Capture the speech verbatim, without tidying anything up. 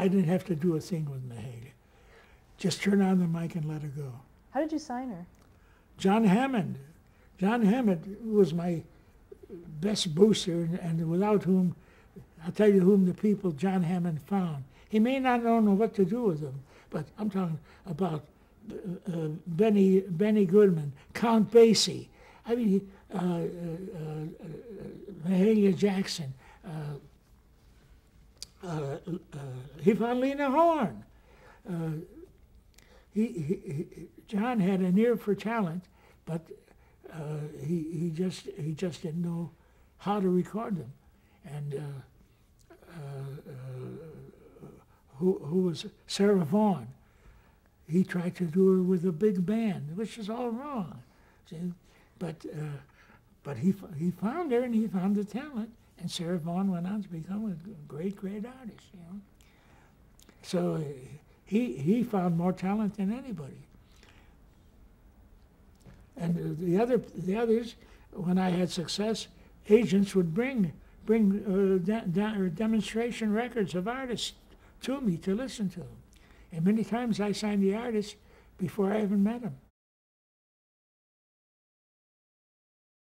I didn't have to do a thing with Mahalia. Just turn on the mic and let her go. How did you sign her? John Hammond. John Hammond was my best booster, and, and without whom, I'll tell you whom the people John Hammond found. He may not know what to do with them, but I'm talking about uh, Benny, Benny Goodman, Count Basie, I mean, uh, uh, uh, Mahalia Jackson. Uh, Uh, uh, he found Lena Horne. Uh, he, he, he, John had an ear for talent, but uh, he, he, just, he just didn't know how to record them. And uh, uh, uh, who, who was Sarah Vaughan? He tried to do her with a big band, which is all wrong. See? But, uh, but he, he found her, and he found the talent. And Sarah Vaughan went on to become a great, great artist, you know. So he, he found more talent than anybody. And the, other, the others, when I had success, agents would bring, bring uh, de de demonstration records of artists to me to listen to them. And many times I signed the artists before I even met them.